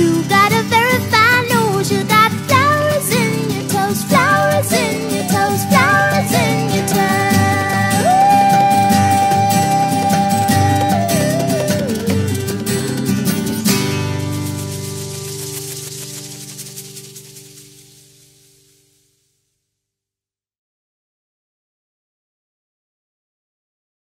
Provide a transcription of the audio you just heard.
You got